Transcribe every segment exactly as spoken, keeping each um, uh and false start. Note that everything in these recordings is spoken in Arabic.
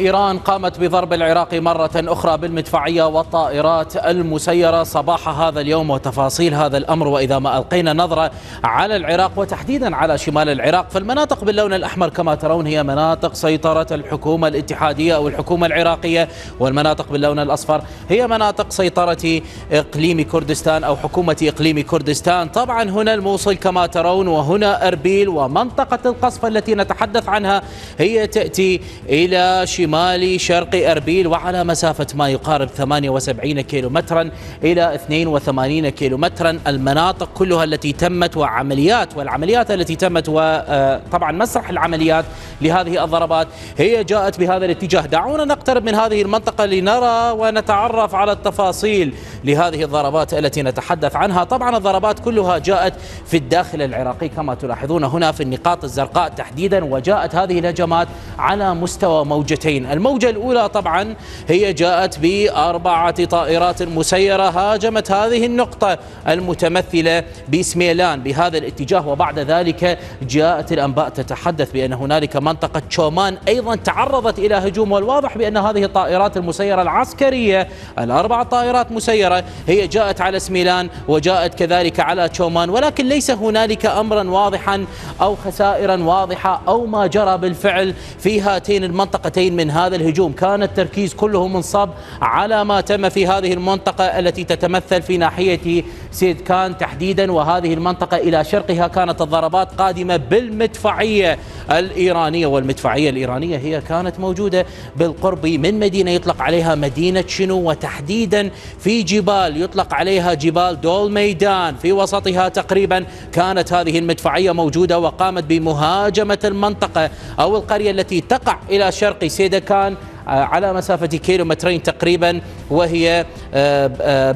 إيران قامت بضرب العراق مرة أخرى بالمدفعية والطائرات المسيرة صباح هذا اليوم وتفاصيل هذا الأمر. وإذا ما ألقينا نظرة على العراق وتحديدا على شمال العراق، فالمناطق باللون الأحمر كما ترون هي مناطق سيطرة الحكومة الاتحادية أو الحكومة العراقية، والمناطق باللون الأصفر هي مناطق سيطرة إقليم كردستان أو حكومة إقليم كردستان. طبعا هنا الموصل كما ترون، وهنا أربيل، ومنطقة القصف التي نتحدث عنها هي تأتي إلى شمالي شرقي أربيل وعلى مسافة ما يقارب ثمانية وسبعين كيلومترا إلى اثنين وثمانين كيلومترا. المناطق كلها التي تمت وعمليات والعمليات التي تمت وطبعا مسرح العمليات لهذه الضربات هي جاءت بهذا الاتجاه. دعونا نقترب من هذه المنطقة لنرى ونتعرف على التفاصيل لهذه الضربات التي نتحدث عنها. طبعا الضربات كلها جاءت في الداخل العراقي كما تلاحظون هنا في النقاط الزرقاء تحديدا، وجاءت هذه الهجمات على مستوى موجتين. الموجة الأولى طبعا هي جاءت بأربعة طائرات مسيرة هاجمت هذه النقطة المتمثلة بسميلان بهذا الاتجاه، وبعد ذلك جاءت الأنباء تتحدث بأن هنالك منطقة شومان أيضا تعرضت إلى هجوم، والواضح بأن هذه الطائرات المسيرة العسكرية الأربع طائرات مسيرة هي جاءت على سميلان وجاءت كذلك على شومان، ولكن ليس هنالك أمرا واضحا أو خسائرا واضحة أو ما جرى بالفعل في هاتين المنطقتين من من هذا الهجوم. كان التركيز كله منصب على ما تم في هذه المنطقة التي تتمثل في ناحية سيدكان تحديدا، وهذه المنطقة إلى شرقها كانت الضربات قادمة بالمدفعية الإيرانية، والمدفعية الإيرانية هي كانت موجودة بالقرب من مدينة يطلق عليها مدينة شنو، وتحديدا في جبال يطلق عليها جبال دول ميدان، في وسطها تقريبا كانت هذه المدفعية موجودة وقامت بمهاجمة المنطقة أو القرية التي تقع إلى شرق سيدكان كان على مسافة كيلومترين تقريبا، وهي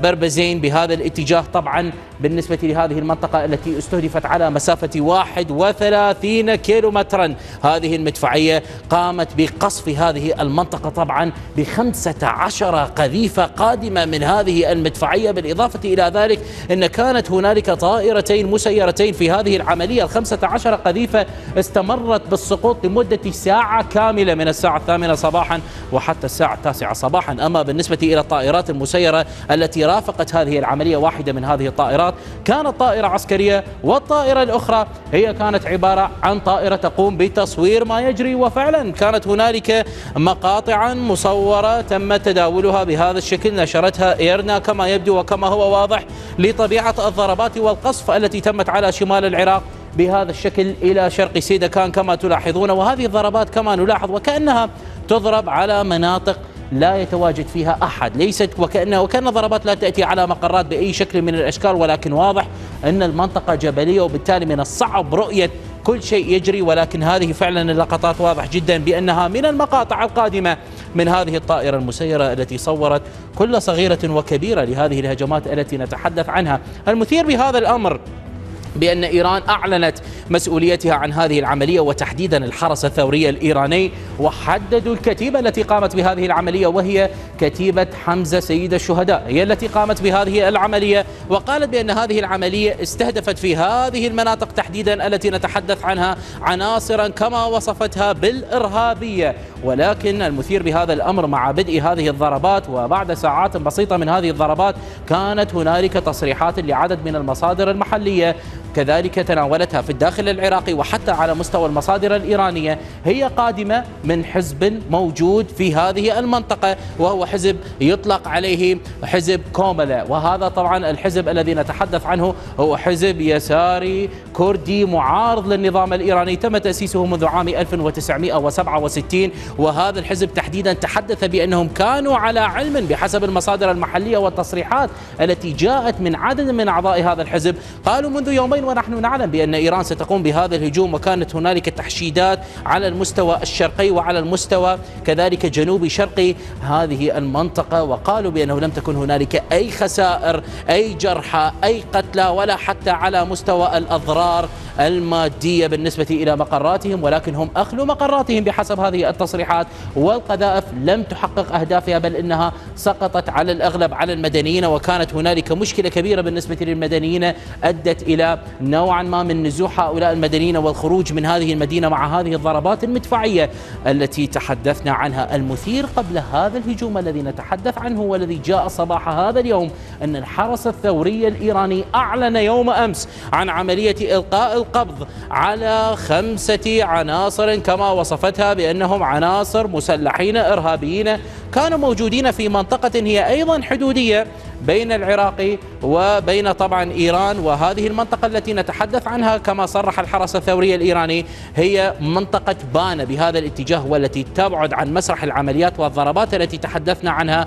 بربزين بهذا الاتجاه. طبعا بالنسبة لهذه المنطقة التي استهدفت على مسافة واحد وثلاثين كيلومترا، هذه المدفعية قامت بقصف هذه المنطقة طبعا بخمسة عشر قذيفة قادمة من هذه المدفعية. بالإضافة إلى ذلك أن كانت هنالك طائرتين مسيرتين في هذه العملية. الخمسة عشر قذيفة استمرت بالسقوط لمدة ساعة كاملة من الساعة الثامنة صباحا وحتى الساعة التاسعة صباحا. أما بالنسبة إلى الطائرات المسيرة التي رافقت هذه العملية، واحدة من هذه الطائرات كانت طائرة عسكرية، والطائرة الأخرى هي كانت عبارة عن طائرة تقوم بتصوير ما يجري، وفعلا كانت هنالك مقاطعا مصورة تم تداولها بهذا الشكل، نشرتها إيرنا كما يبدو وكما هو واضح لطبيعة الضربات والقصف التي تمت على شمال العراق بهذا الشكل إلى شرق سيدكان كما تلاحظون. وهذه الضربات كما نلاحظ وكأنها تضرب على مناطق لا يتواجد فيها أحد، ليست وكأنها وكأن ضربات لا تأتي على مقرات بأي شكل من الأشكال، ولكن واضح أن المنطقة جبلية وبالتالي من الصعب رؤية كل شيء يجري، ولكن هذه فعلا اللقطات واضح جدا بأنها من المقاطع القادمة من هذه الطائرة المسيرة التي صورت كل صغيرة وكبيرة لهذه الهجمات التي نتحدث عنها. المثير بهذا الأمر بأن إيران أعلنت مسؤوليتها عن هذه العملية وتحديدا الحرس الثوري الإيراني، وحددوا الكتيبة التي قامت بهذه العملية وهي كتيبة حمزة سيد الشهداء، هي التي قامت بهذه العملية، وقالت بأن هذه العملية استهدفت في هذه المناطق تحديدا التي نتحدث عنها عناصرا كما وصفتها بالإرهابية. ولكن المثير بهذا الأمر مع بدء هذه الضربات وبعد ساعات بسيطة من هذه الضربات كانت هنالك تصريحات لعدد من المصادر المحلية كذلك تناولتها في الداخل العراقي وحتى على مستوى المصادر الإيرانية، هي قادمة من حزب موجود في هذه المنطقة وهو حزب يطلق عليه حزب كوملا، وهذا طبعا الحزب الذي نتحدث عنه هو حزب يساري كردي معارض للنظام الإيراني تم تأسيسه منذ عام ألف وتسعمئة وسبعة وستين. وهذا الحزب تحديدا تحدث بأنهم كانوا على علم بحسب المصادر المحلية والتصريحات التي جاءت من عدد من أعضاء هذا الحزب، قالوا منذ يومين ونحن نعلم بأن إيران ستقوم بهذا الهجوم، وكانت هنالك تحشيدات على المستوى الشرقي وعلى المستوى كذلك جنوبي شرقي هذه المنطقة، وقالوا بأنه لم تكن هنالك أي خسائر أي جرحى أي قتلى ولا حتى على مستوى الأضرار المادية بالنسبة إلى مقراتهم، ولكن هم أخلوا مقراتهم بحسب هذه التصريحات، والقذائف لم تحقق أهدافها، بل إنها سقطت على الأغلب على المدنيين، وكانت هنالك مشكلة كبيرة بالنسبة للمدنيين أدت إلى نوعا ما من نزوح هؤلاء المدنيين والخروج من هذه المدينة مع هذه الضربات المدفعية التي تحدثنا عنها. المثير قبل هذا الهجوم الذي نتحدث عنه والذي جاء صباح هذا اليوم أن الحرس الثوري الإيراني أعلن يوم أمس عن عملية إلقاء القبض على خمسة عناصر كما وصفتها بأنهم عناصر مسلحين إرهابيين كانوا موجودين في منطقة هي أيضا حدودية بين العراق وبين طبعا إيران، وهذه المنطقة التي نتحدث عنها كما صرح الحرس الثوري الإيراني هي منطقة بانا بهذا الاتجاه، والتي تبعد عن مسرح العمليات والضربات التي تحدثنا عنها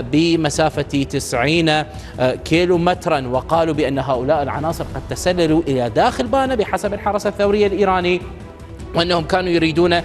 بمسافة تسعين كيلومترا. وقالوا بأن هؤلاء العناصر قد تسللوا إلى داخل بانا بحسب الحرس الثوري الإيراني، وأنهم كانوا يريدون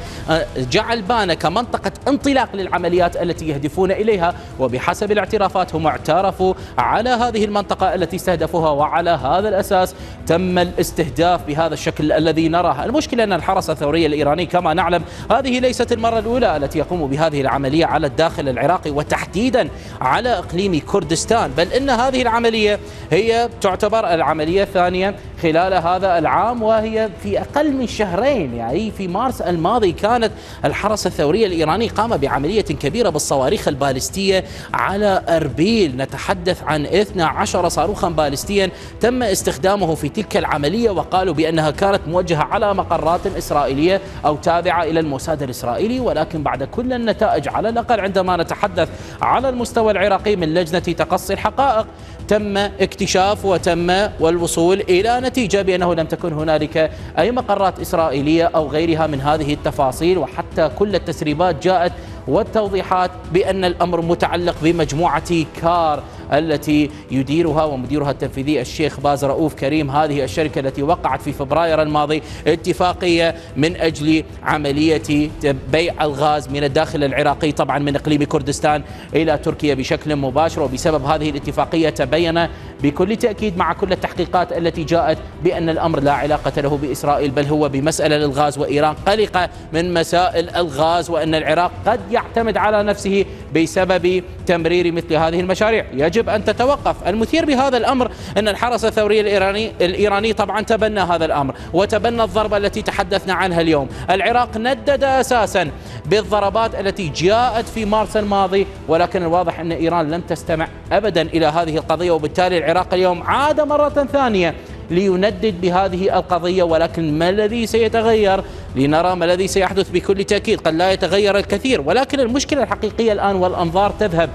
جعل بانا كمنطقة انطلاق للعمليات التي يهدفون إليها، وبحسب الاعترافات هم اعترفوا على هذه المنطقة التي استهدفوها، وعلى هذا الأساس تم الاستهداف بهذا الشكل الذي نراه. المشكلة أن الحرس الثوري الإيراني كما نعلم هذه ليست المرة الأولى التي يقوم بهذه العملية على الداخل العراقي وتحديدا على إقليم كردستان، بل إن هذه العملية هي تعتبر العملية الثانية خلال هذا العام، وهي في أقل من شهرين. يعني في مارس الماضي كانت الحرس الثوري الإيراني قام بعملية كبيرة بالصواريخ البالستية على أربيل، نتحدث عن اثني عشر صاروخا بالستيا تم استخدامه في تلك العملية، وقالوا بأنها كانت موجهة على مقرات إسرائيلية أو تابعة إلى الموساد الإسرائيلي، ولكن بعد كل النتائج على الأقل عندما نتحدث على المستوى العراقي من لجنة تقصي الحقائق تم اكتشاف وتم والوصول إلى نتيجة بأنه لم تكن هنالك أي مقرات إسرائيلية أو غيرها من هذه التفاصيل، وحتى كل التسريبات جاءت والتوضيحات بأن الأمر متعلق بمجموعة كار التي يديرها ومديرها التنفيذي الشيخ باز رؤوف كريم، هذه الشركة التي وقعت في فبراير الماضي اتفاقية من أجل عملية بيع الغاز من الداخل العراقي طبعا من إقليم كردستان إلى تركيا بشكل مباشر. وبسبب هذه الاتفاقية تبين بكل تأكيد مع كل التحقيقات التي جاءت بأن الأمر لا علاقة له بإسرائيل، بل هو بمسألة للغاز، وإيران قلقة من مسائل الغاز، وأن العراق قد يعتمد على نفسه بسبب تمرير مثل هذه المشاريع. يجب أن تتوقف. المثير بهذا الأمر أن الحرس الثوري الإيراني الإيراني طبعا تبنى هذا الأمر وتبنى الضربة التي تحدثنا عنها اليوم. العراق ندد أساسا بالضربات التي جاءت في مارس الماضي، ولكن الواضح أن إيران لم تستمع أبدا إلى هذه القضية، وبالتالي العراق اليوم عاد مرة ثانية ليندد بهذه القضية. ولكن ما الذي سيتغير؟ لنرى ما الذي سيحدث بكل تأكيد. قد لا يتغير الكثير، ولكن المشكلة الحقيقية الآن والأنظار تذهب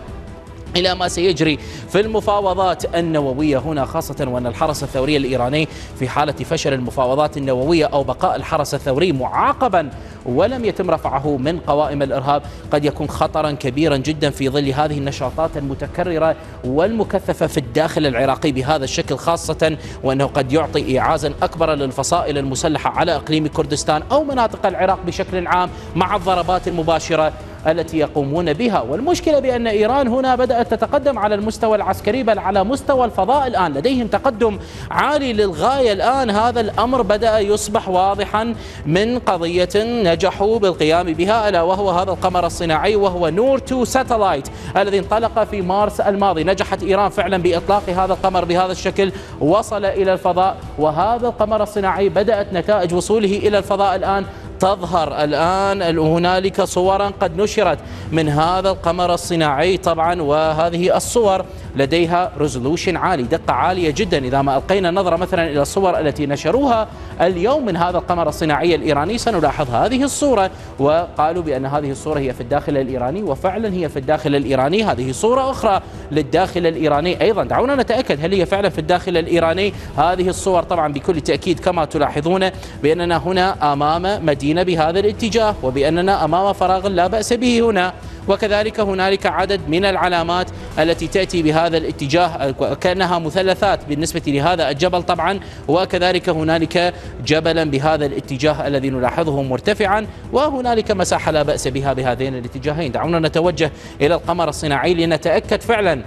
إلى ما سيجري في المفاوضات النووية هنا، خاصة وأن الحرس الثوري الإيراني في حالة فشل المفاوضات النووية أو بقاء الحرس الثوري معاقبا ولم يتم رفعه من قوائم الإرهاب قد يكون خطرا كبيرا جدا في ظل هذه النشاطات المتكررة والمكثفة في الداخل العراقي بهذا الشكل، خاصة وأنه قد يعطي إعازا أكبر للفصائل المسلحة على إقليم كردستان أو مناطق العراق بشكل عام مع الضربات المباشرة التي يقومون بها. والمشكلة بأن إيران هنا بدأت تتقدم على المستوى العسكري، بل على مستوى الفضاء الآن لديهم تقدم عالي للغاية. الآن هذا الأمر بدأ يصبح واضحا من قضية نجحوا بالقيام بها، ألا وهو هذا القمر الصناعي وهو نور تو ساتلايت الذي انطلق في مارس الماضي. نجحت إيران فعلا بإطلاق هذا القمر بهذا الشكل، وصل إلى الفضاء، وهذا القمر الصناعي بدأت نتائج وصوله إلى الفضاء الآن تظهر. الآن هنالك صورا قد نشرت من هذا القمر الصناعي طبعا، وهذه الصور لديها ريزولوشن عالي، دقة عالية جدا. إذا ما ألقينا نظرة مثلا إلى الصور التي نشروها اليوم من هذا القمر الصناعي الإيراني سنلاحظ هذه الصورة، وقالوا بأن هذه الصورة هي في الداخل الإيراني، وفعلا هي في الداخل الإيراني. هذه صورة أخرى للداخل الإيراني أيضا، دعونا نتأكد هل هي فعلا في الداخل الإيراني. هذه الصور طبعا بكل تأكيد كما تلاحظون بأننا هنا أمام مدينة بهذا الاتجاه، وبأننا أمام فراغ لا بأس به هنا، وكذلك هنالك عدد من العلامات التي تأتي بهذا الاتجاه كأنها مثلثات بالنسبة لهذا الجبل طبعا، وكذلك هنالك جبلا بهذا الاتجاه الذي نلاحظه مرتفعا، وهنالك مساحة لا بأس بها بهذين الاتجاهين. دعونا نتوجه إلى القمر الصناعي لنتأكد فعلا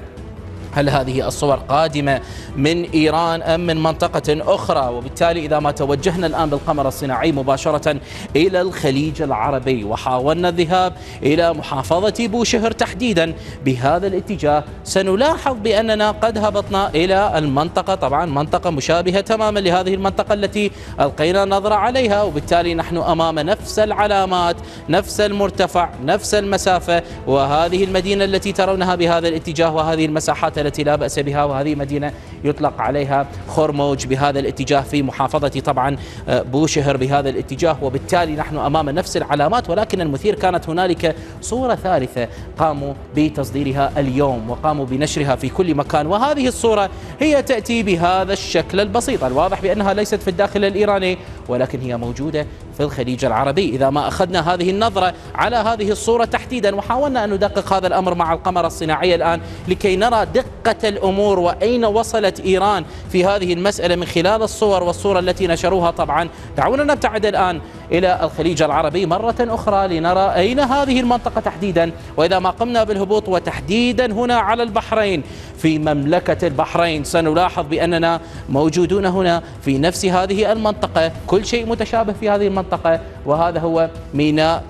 هل هذه الصور قادمة من إيران أم من منطقة أخرى؟ وبالتالي إذا ما توجهنا الآن بالقمر الصناعي مباشرة إلى الخليج العربي وحاولنا الذهاب إلى محافظة بوشهر تحديدا بهذا الاتجاه، سنلاحظ بأننا قد هبطنا إلى المنطقة، طبعا منطقة مشابهة تماما لهذه المنطقة التي ألقينا نظرة عليها، وبالتالي نحن أمام نفس العلامات، نفس المرتفع، نفس المسافة، وهذه المدينة التي ترونها بهذا الاتجاه وهذه المساحات التي لا بأس بها، وهذه مدينة يطلق عليها خور موج بهذا الاتجاه في محافظة طبعا بوشهر بهذا الاتجاه، وبالتالي نحن أمام نفس العلامات. ولكن المثير كانت هنالك صورة ثالثة قاموا بتصديرها اليوم وقاموا بنشرها في كل مكان، وهذه الصورة هي تأتي بهذا الشكل البسيط. الواضح بأنها ليست في الداخل الإيراني ولكن هي موجودة في الخليج العربي. إذا ما أخذنا هذه النظرة على هذه الصورة تحديدا وحاولنا أن ندقق هذا الأمر مع القمر الصناعي الآن لكي نرى دقة الأمور وأين وصلت إيران في هذه المسألة من خلال الصور والصورة التي نشروها، طبعا دعونا نبتعد الآن إلى الخليج العربي مرة أخرى لنرى أين هذه المنطقة تحديدا. وإذا ما قمنا بالهبوط وتحديدا هنا على البحرين في مملكة البحرين سنلاحظ بأننا موجودون هنا في نفس هذه المنطقة، كل شيء متشابه في هذه المنطقة، وهذا هو ميناء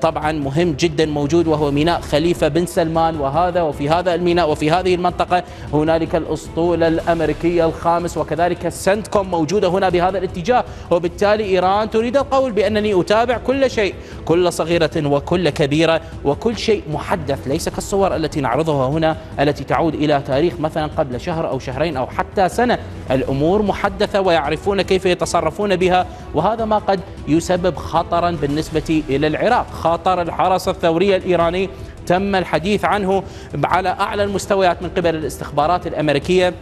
طبعا مهم جدا موجود وهو ميناء خليفة بن سلمان، وهذا وفي هذا الميناء وفي هذه المنطقة هنالك الأسطول الأمريكية الخامس، وكذلك سنتكوم موجودة هنا بهذا الاتجاه. وبالتالي إيران تريد القول بأنني أتابع كل شيء، كل صغيرة وكل كبيرة، وكل شيء محدث ليس كالصور التي نعرضها هنا التي تعود إلى تاريخ مثلا قبل شهر أو شهرين أو حتى سنة. الأمور محدثة ويعرفون كيف يتصرفون بها، وهذا ما قد يسبب خطرا بالنسبة إلى العراق. خطر الحرس الثوري الإيراني تم الحديث عنه على أعلى المستويات من قبل الاستخبارات الأمريكية،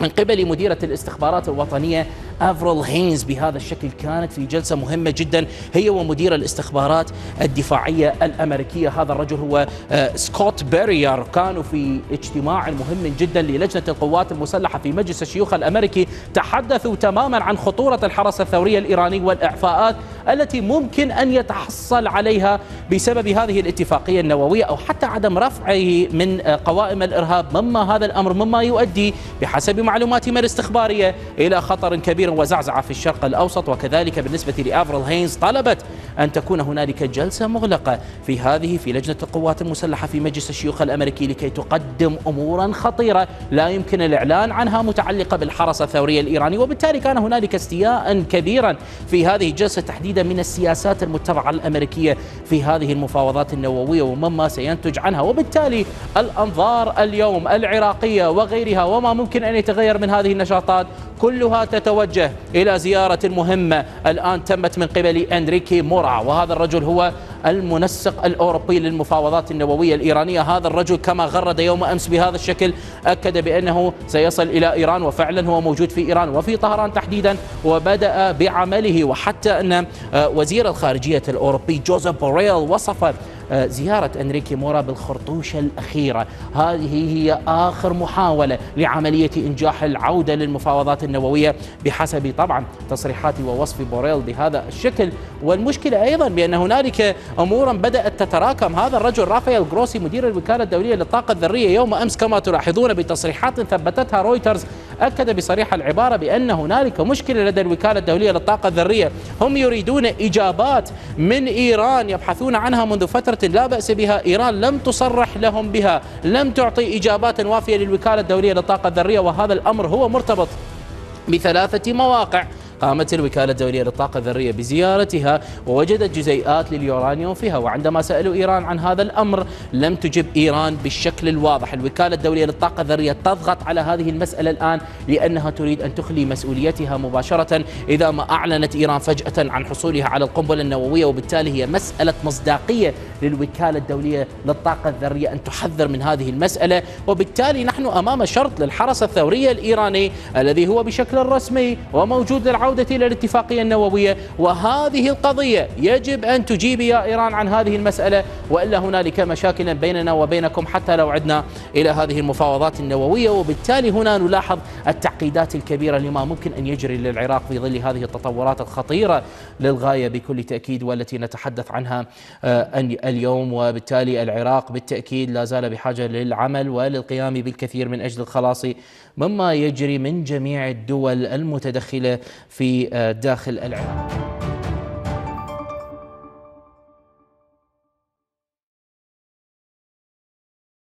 من قبل مديرة الاستخبارات الوطنية أفريل هينز بهذا الشكل. كانت في جلسة مهمة جدا هي ومدير الاستخبارات الدفاعية الأمريكية، هذا الرجل هو سكوت بيرير، كانوا في اجتماع مهم جدا للجنة القوات المسلحة في مجلس الشيوخ الأمريكي، تحدثوا تماما عن خطورة الحرس الثوري الإيراني والإعفاءات التي ممكن أن يتحصل عليها بسبب هذه الاتفاقية النووية أو حتى عدم رفعه من قوائم الإرهاب، مما هذا الأمر مما يؤدي بحسب معلوماتهم الاستخبارية إلى خطر كبير وزعزعة في الشرق الأوسط. وكذلك بالنسبة لأفريل هينز طلبت أن تكون هنالك جلسة مغلقة في هذه في لجنة القوات المسلحة في مجلس الشيوخ الأمريكي لكي تقدم أمورا خطيرة لا يمكن الإعلان عنها متعلقة بالحرس الثوري الإيراني، وبالتالي كان هنالك استياء كبيرا في هذه الجلسة تحديدا من السياسات المتبعة الأمريكية في هذه المفاوضات النووية ومما سينتج عنها. وبالتالي الأنظار اليوم العراقية وغيرها وما ممكن أن يتغير من هذه النشاطات كلها تتوجه إلى زيارة مهمة الآن تمت من قبل إنريكي مورا، وهذا الرجل هو المنسق الأوروبي للمفاوضات النووية الإيرانية. هذا الرجل كما غرد يوم أمس بهذا الشكل أكد بأنه سيصل إلى إيران، وفعلا هو موجود في إيران وفي طهران تحديدا وبدأ بعمله. وحتى أن وزير الخارجية الأوروبي جوزيب بوريل وصف زيارة إنريكي مورا بالخرطوشة الأخيرة، هذه هي آخر محاولة لعملية إنجاح العودة للمفاوضات النووية بحسب طبعا تصريحات ووصف بوريل بهذا الشكل. والمشكلة أيضا بأن هنالك أمورا بدأت تتراكم. هذا الرجل رافائيل غروسي مدير الوكالة الدولية للطاقة الذرية يوم أمس كما تلاحظون بتصريحات ثبتتها رويترز أكد بصريح العبارة بأن هنالك مشكلة لدى الوكالة الدولية للطاقة الذرية، هم يريدون إجابات من إيران يبحثون عنها منذ فترة لا بأس بها، إيران لم تصرح لهم بها، لم تعطي إجابات وافية للوكالة الدولية للطاقة الذرية. وهذا الأمر هو مرتبط بثلاثة مواقع قامت الوكالة الدولية للطاقة الذرية بزيارتها ووجدت جزيئات لليورانيوم فيها، وعندما سألوا إيران عن هذا الأمر لم تجب إيران بالشكل الواضح. الوكالة الدولية للطاقة الذرية تضغط على هذه المسألة الآن لأنها تريد أن تخلي مسؤوليتها مباشرة إذا ما أعلنت إيران فجأة عن حصولها على القنبلة النووية، وبالتالي هي مسألة مصداقية للوكالة الدولية للطاقة الذرية أن تحذر من هذه المسألة. وبالتالي نحن أمام شرط للحرس الثوري الإيراني الذي هو بشكل رسمي وموجود للعودة إلى الاتفاقية النووية، وهذه القضية يجب أن تجيب يا إيران عن هذه المسألة، وإلا هنالك مشاكل بيننا وبينكم حتى لو عدنا إلى هذه المفاوضات النووية. وبالتالي هنا نلاحظ التعقيدات الكبيرة لما ممكن أن يجري للعراق في ظل هذه التطورات الخطيرة للغاية بكل تأكيد والتي نتحدث عنها اليوم. وبالتالي العراق بالتأكيد لا زال بحاجة للعمل وللقيام بالكثير من أجل الخلاص مما يجري من جميع الدول المتدخلة في داخل العراق.